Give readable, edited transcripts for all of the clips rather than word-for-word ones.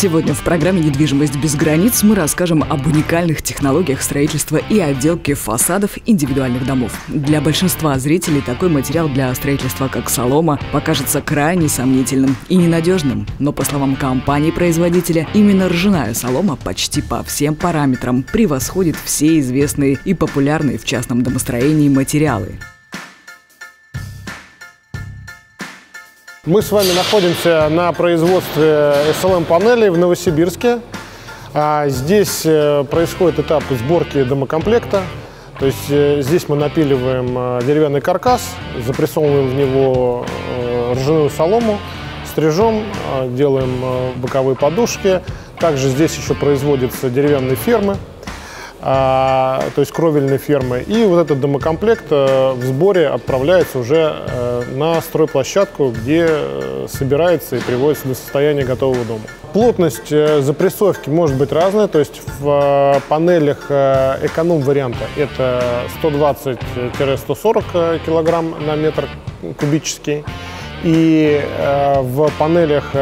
Сегодня в программе «Недвижимость без границ» мы расскажем об уникальных технологиях строительства и отделки фасадов индивидуальных домов. Для большинства зрителей такой материал для строительства, как солома, покажется крайне сомнительным и ненадежным. Но, по словам компании-производителя, именно ржаная солома почти по всем параметрам превосходит все известные и популярные в частном домостроении материалы. Мы с вами находимся на производстве SLM-панелей в Новосибирске. Здесь происходит этап сборки домокомплекта. То есть здесь мы напиливаем деревянный каркас, запрессовываем в него ржаную солому, стрижем, делаем боковые подушки. Также здесь еще производятся деревянные фермы, то есть кровельные фермы. И вот этот домокомплект в сборе отправляется уже на стройплощадку, где собирается и приводится до состояния готового дома. Плотность запрессовки может быть разная, то есть в панелях эконом-варианта это 120-140 кг на метр кубический. И в панелях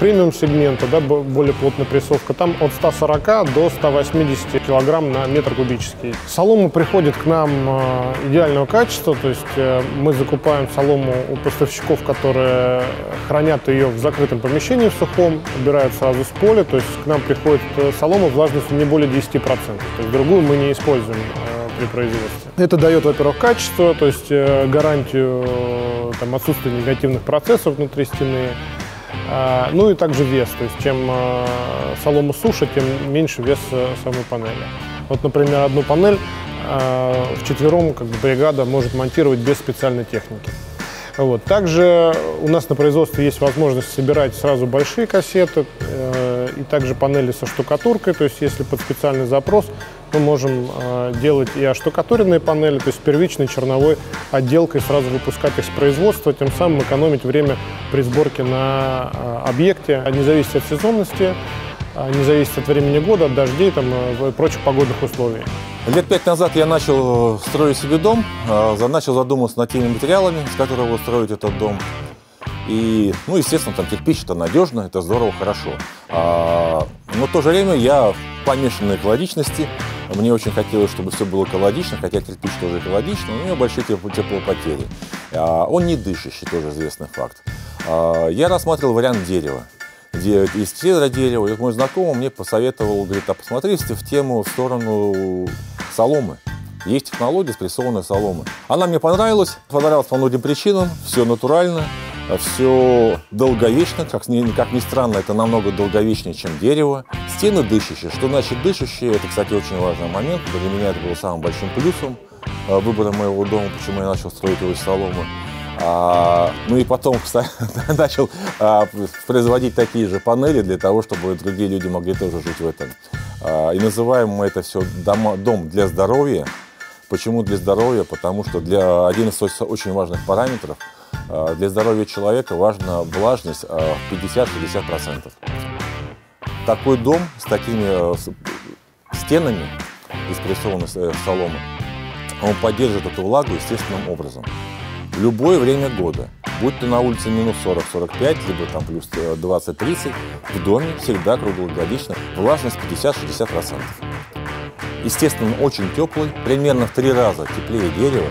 премиум-сегмента, да, более плотная прессовка, там от 140 до 180 кг на метр кубический. Солома приходит к нам идеального качества, то есть мы закупаем солому у поставщиков, которые хранят ее в закрытом помещении, в сухом, убирают сразу с поля, то есть к нам приходит солома влажностью не более 10%, то есть другую мы не используем при производстве. Это дает, во-первых, качество, то есть гарантию отсутствие негативных процессов внутри стены, ну и также вес. То есть чем солому суше, тем меньше вес самой панели. Вот, например, одну панель вчетвером бригада может монтировать без специальной техники. Вот. Также у нас на производстве есть возможность собирать сразу большие кассеты и также панели со штукатуркой. То есть если под специальный запрос, мы можем делать и оштукатуренные панели, то есть первичной черновой отделкой сразу выпускать их с производства, тем самым экономить время при сборке на объекте. Не зависит от сезонности, не зависит от времени года, от дождей и прочих погодных условий. Лет 5 назад я начал строить себе дом, начал задумываться над теми материалами, с которого строить этот дом. И, ну, естественно, там кирпич – это надежно, это здорово, хорошо. Но в то же время я помешан на экологичности. Мне очень хотелось, чтобы все было экологично, хотя кирпич тоже экологичный, но у него большие теплопотери. Он не дышащий, тоже известный факт. Я рассматривал вариант дерева. Из дерева. И мой знакомый мне посоветовал, говорит, а посмотри в тему, в сторону соломы. Есть технология спрессованной соломы. Она мне понравилась по многим причинам, все натурально. Все долговечно, как ни странно, это намного долговечнее, чем дерево. Стены дышащие. Что значит дышащие? Это, кстати, очень важный момент. Для меня это было самым большим плюсом выбора моего дома, почему я начал строить его из соломы. Ну и потом, кстати, начал производить такие же панели для того, чтобы другие люди могли тоже жить в этом. И называем мы это все дом для здоровья. Почему для здоровья? Потому что один из очень важных параметров для здоровья человека важна влажность 50-60%. Такой дом с такими стенами из прессованной соломы, он поддержит эту влагу естественным образом. В любое время года, будь то на улице минус 40-45, либо там плюс 20-30, в доме всегда круглогодично влажность 50-60%. Естественно, он очень теплый, примерно в 3 раза теплее дерева,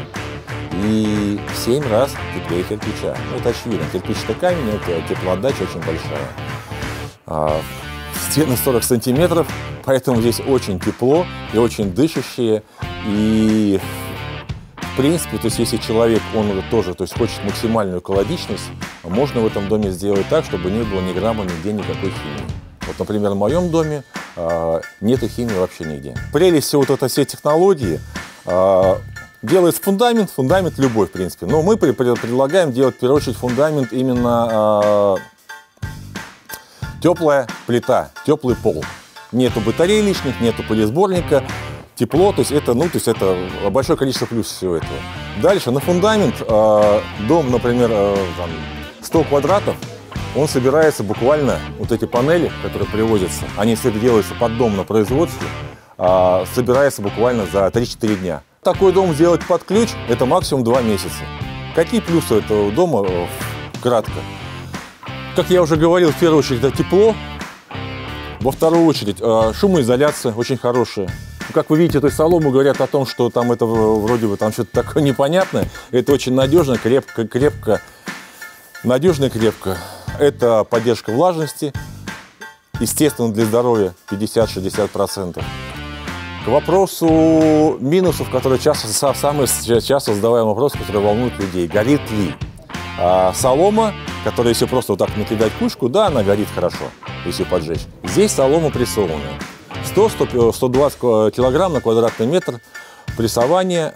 и в 7 раз теплее кирпича. Ну, это очевидно. Кирпич-то камень, это теплоотдача очень большая. Стены 40 сантиметров, поэтому здесь очень тепло и очень дышащие. И в принципе, то есть, если человек, он тоже, то есть, хочет максимальную экологичность, можно в этом доме сделать так, чтобы не было ни грамма, нигде никакой химии. Вот, например, в моем доме нету химии вообще нигде. Прелесть всей технологии делается фундамент любой, в принципе. Но мы предлагаем делать, в первую очередь, фундамент именно теплая плита, теплый пол. Нету батарей лишних, нету пылесборника, тепло, то есть это, ну, то есть это большое количество плюсов всего этого. Дальше на фундамент дом, например, 100 квадратов, он собирается буквально, вот эти панели, которые привозятся, они все делаются под дом на производстве, собирается буквально за 3-4 дня. Такой дом сделать под ключ – это максимум 2 месяца. Какие плюсы этого дома? Кратко. Как я уже говорил, в первую очередь, это тепло. Во вторую очередь, шумоизоляция очень хорошая. Как вы видите, то есть солому говорят о том, что там это вроде бы там что-то такое непонятное. Это очень надежно, крепко. Надежно и крепко. Это поддержка влажности. Естественно, для здоровья 50–60%. К вопросу минусов, которые часто, самый часто задаваемый вопрос, который волнует людей. Горит ли? Солома, которая если просто вот так накидать кучку, да, она горит хорошо, если поджечь. Здесь солома прессованная. 100–120 килограмм на квадратный метр прессование.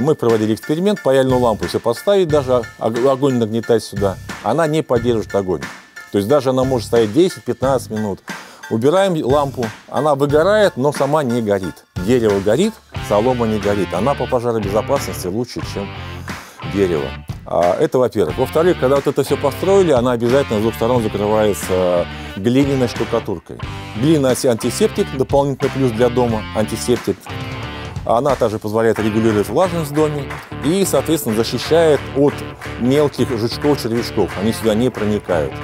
Мы проводили эксперимент, паяльную лампу все подставить, даже огонь нагнетать сюда. Она не поддерживает огонь. То есть даже она может стоять 10–15 минут. Убираем лампу, она выгорает, но сама не горит. Дерево горит, солома не горит. Она по пожаробезопасности лучше, чем дерево. Это во-первых. Во-вторых, когда вот это все построили, она обязательно с двух сторон закрывается глиняной штукатуркой. Глина антисептик, дополнительный плюс для дома, антисептик. Она также позволяет регулировать влажность в доме и, соответственно, защищает от мелких жучков, червячков. Они сюда не проникают.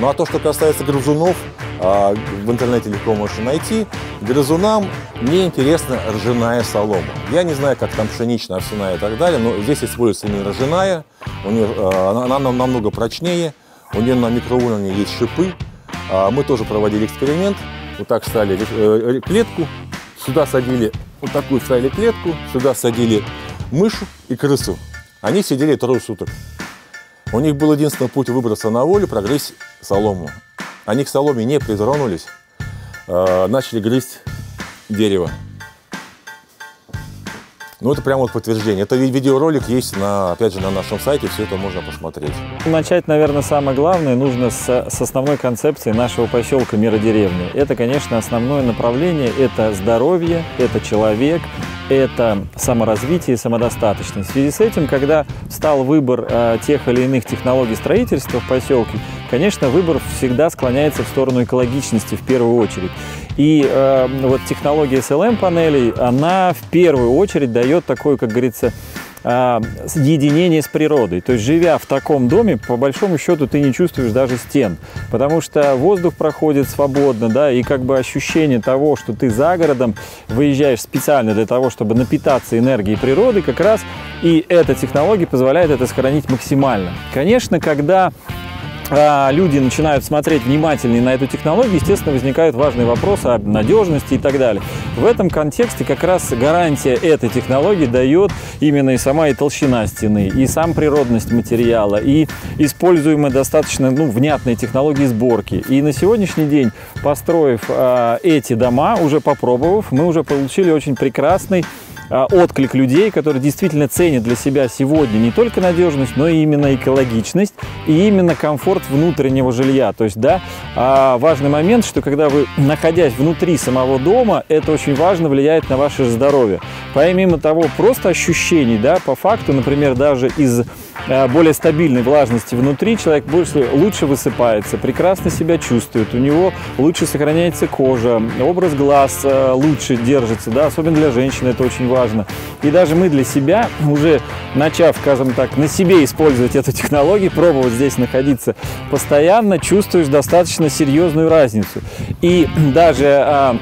Ну а то, что касается грызунов, в интернете легко можно найти. Грызунам неинтересна ржаная солома. Я не знаю, как там пшеничная, овсяная и так далее, но здесь используется именно ржаная. У нее, она намного прочнее, у нее на микроуровне есть шипы. Мы тоже проводили эксперимент. Вот так ставили клетку, сюда садили, вот такую ставили клетку, сюда садили мышу и крысу. Они сидели 3 суток. У них был единственный путь выбраться на волю, прогрызть солому. Они к соломе не притронулись, начали грызть дерево. Ну, это прямо вот подтверждение. Это видеоролик есть, опять же, на нашем сайте, все это можно посмотреть. Начать, наверное, самое главное нужно с основной концепции нашего поселка Мира Деревня. Это, конечно, основное направление. Это здоровье, это человек, это саморазвитие и самодостаточность. В связи с этим, когда стал выбор тех или иных технологий строительства в поселке, конечно, выбор всегда склоняется в сторону экологичности в первую очередь. И вот технология SLM-панелей, она в первую очередь дает такое, как говорится, единение с природой. То есть, живя в таком доме, по большому счету, ты не чувствуешь даже стен, потому что воздух проходит свободно, да, и как бы ощущение того, что ты за городом выезжаешь специально для того, чтобы напитаться энергией природы, как раз и эта технология позволяет это сохранить максимально. Конечно, когда люди начинают смотреть внимательнее на эту технологию, естественно, возникают важные вопросы о надежности и так далее. В этом контексте как раз гарантия этой технологии дает именно и сама и толщина стены, и сам природность материала, и используемая достаточно внятные технологии сборки. И на сегодняшний день, построив эти дома, уже попробовав, мы уже получили очень прекрасный отклик людей, которые действительно ценят для себя сегодня не только надежность, но и именно экологичность и именно комфорт внутреннего жилья. То есть, да, важный момент, что когда вы, находясь внутри самого дома, это очень важно влияет на ваше здоровье. Помимо того, просто ощущений, да, по факту, например, даже из более стабильной влажности внутри человек лучше высыпается, прекрасно себя чувствует, у него лучше сохраняется кожа, образ глаз лучше держится, да, особенно для женщин это очень важно. И даже мы для себя, уже начав, скажем так, на себе использовать эту технологию, пробовать здесь находиться постоянно, чувствуешь достаточно серьезную разницу. И даже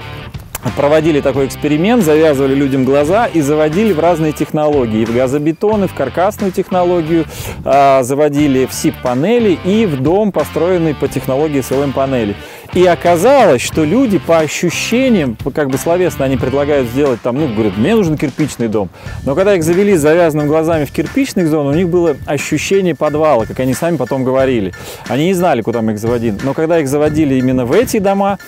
проводили такой эксперимент, завязывали людям глаза и заводили в разные технологии. И в газобетон, и в каркасную технологию, заводили в СИП-панели и в дом, построенный по технологии SLM-панели. И оказалось, что люди по ощущениям, как бы словесно они предлагают сделать там, говорят, мне нужен кирпичный дом. Но когда их завели с завязанными глазами в кирпичных зон, у них было ощущение подвала, как они сами потом говорили. Они не знали, куда мы их заводили. Но когда их заводили именно в эти дома,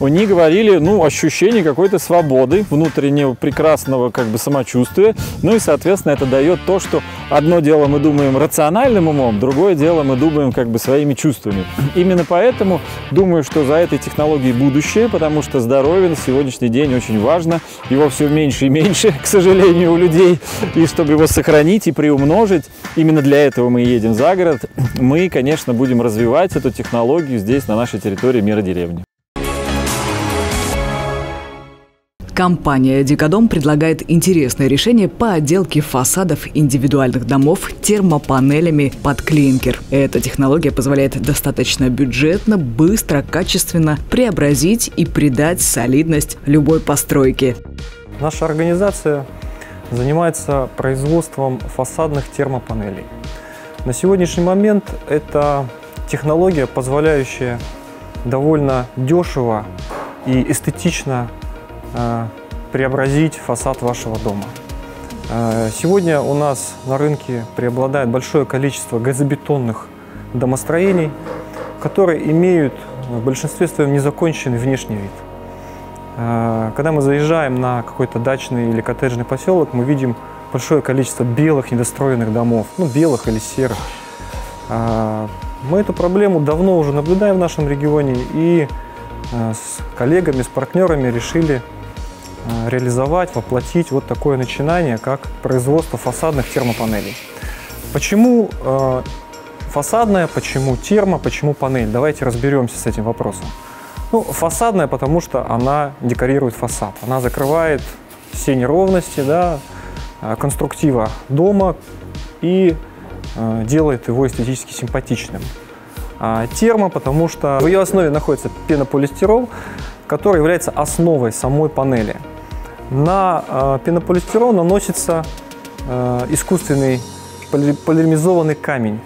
они говорили, ощущение какой-то свободы, внутреннего прекрасного как бы самочувствия. Ну и, соответственно, это дает то, что одно дело мы думаем рациональным умом, другое дело мы думаем как бы своими чувствами. Именно поэтому думаю, что за этой технологией будущее, потому что здоровье на сегодняшний день очень важно. Его все меньше и меньше, к сожалению, у людей. И чтобы его сохранить и приумножить, именно для этого мы едем за город. Мы, конечно, будем развивать эту технологию здесь, на нашей территории Мира Деревни. Компания «Дикодом» предлагает интересное решение по отделке фасадов индивидуальных домов термопанелями под клинкер. Эта технология позволяет достаточно бюджетно, быстро, качественно преобразить и придать солидность любой постройке. Наша организация занимается производством фасадных термопанелей. На сегодняшний момент это технология, позволяющая довольно дешево и эстетично преобразить фасад вашего дома. Сегодня у нас на рынке преобладает большое количество газобетонных домостроений, которые имеют в большинстве своем незаконченный внешний вид. Когда мы заезжаем на какой-то дачный или коттеджный поселок, мы видим большое количество белых недостроенных домов, белых или серых. Мы эту проблему давно уже наблюдаем в нашем регионе и с коллегами, с партнерами решили реализовать, воплотить вот такое начинание, как производство фасадных термопанелей. Почему фасадная, почему термо, почему панель? Давайте разберемся с этим вопросом. Фасадная, потому что она декорирует фасад, она закрывает все неровности, конструктива дома и делает его эстетически симпатичным. А термо, потому что в ее основе находится пенополистирол, который является основой самой панели. На пенополистирол наносится искусственный полимеризованный камень,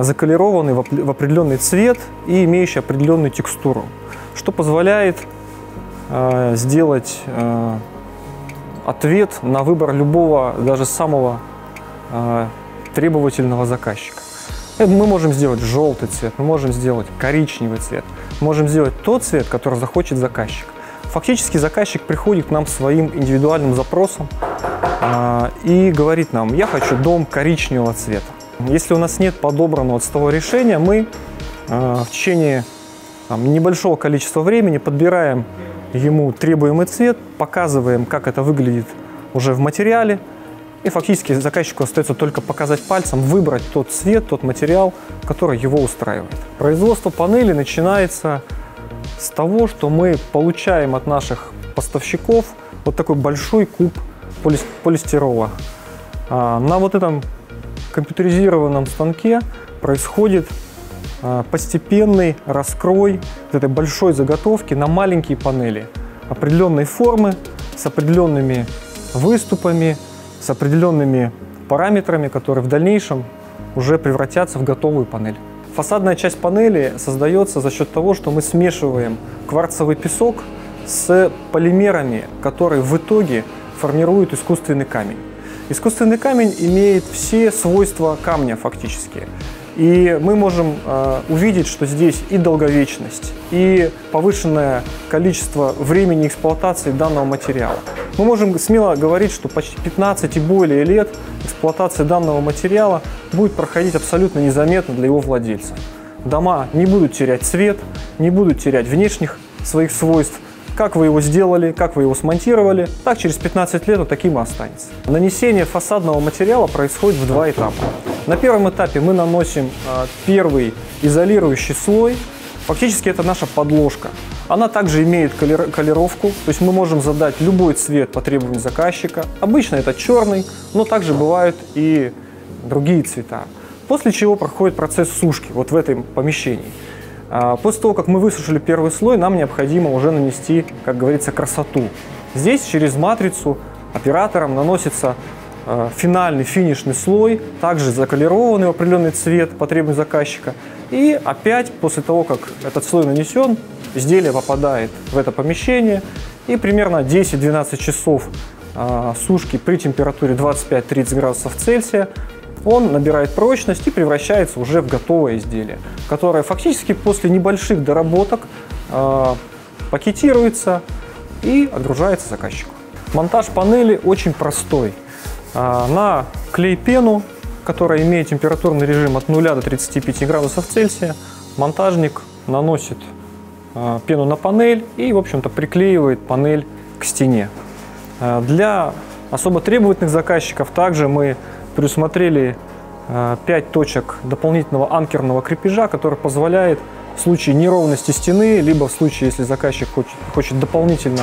заколерованный в определенный цвет и имеющий определенную текстуру, что позволяет сделать ответ на выбор любого, даже самого требовательного заказчика. Мы можем сделать желтый цвет, мы можем сделать коричневый цвет, можем сделать тот цвет, который захочет заказчик. Фактически заказчик приходит к нам своим индивидуальным запросом и говорит нам: я хочу дом коричневого цвета. Если у нас нет подобранного цветового решения, мы в течение небольшого количества времени подбираем ему требуемый цвет, показываем, как это выглядит уже в материале, и фактически заказчику остается только показать пальцем, выбрать тот цвет, тот материал, который его устраивает. Производство панели начинается с того, что мы получаем от наших поставщиков вот такой большой куб полистирола. На вот этом компьютеризированном станке происходит постепенный раскрай этой большой заготовки на маленькие панели определенной формы, с определенными выступами, с определенными параметрами, которые в дальнейшем уже превратятся в готовую панель. Фасадная часть панели создается за счет того, что мы смешиваем кварцевый песок с полимерами, которые в итоге формируют искусственный камень. Искусственный камень имеет все свойства камня фактически. И мы можем увидеть, что здесь и долговечность, и повышенное количество времени эксплуатации данного материала. Мы можем смело говорить, что почти 15 и более лет эксплуатация данного материала будет проходить абсолютно незаметно для его владельца. Дома не будут терять цвет, не будут терять внешних своих свойств. Как вы его сделали, как вы его смонтировали, так через 15 лет он таким и останется. Нанесение фасадного материала происходит в два этапа. На первом этапе мы наносим первый изолирующий слой, фактически это наша подложка. Она также имеет колеровку, то есть мы можем задать любой цвет по требованию заказчика. Обычно это черный, но также бывают и другие цвета. После чего проходит процесс сушки вот в этом помещении. После того, как мы высушили первый слой, нам необходимо уже нанести, как говорится, красоту. Здесь через матрицу оператором наносится финальный, финишный слой, также заколерованный в определенный цвет по требованию заказчика. И опять после того, как этот слой нанесен, изделие попадает в это помещение. И примерно 10-12 часов сушки при температуре 25-30 градусов Цельсия он набирает прочность и превращается уже в готовое изделие, которое фактически после небольших доработок пакетируется и отгружается заказчику. Монтаж панели очень простой. На клей-пену, которая имеет температурный режим от 0 до 35 градусов Цельсия, монтажник наносит пену на панель и, в общем-то, приклеивает панель к стене. Для особо требовательных заказчиков также мы предусмотрели 5 точек дополнительного анкерного крепежа, который позволяет в случае неровности стены, либо в случае, если заказчик хочет дополнительно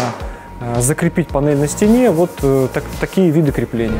закрепить панель на стене. Вот такие виды крепления.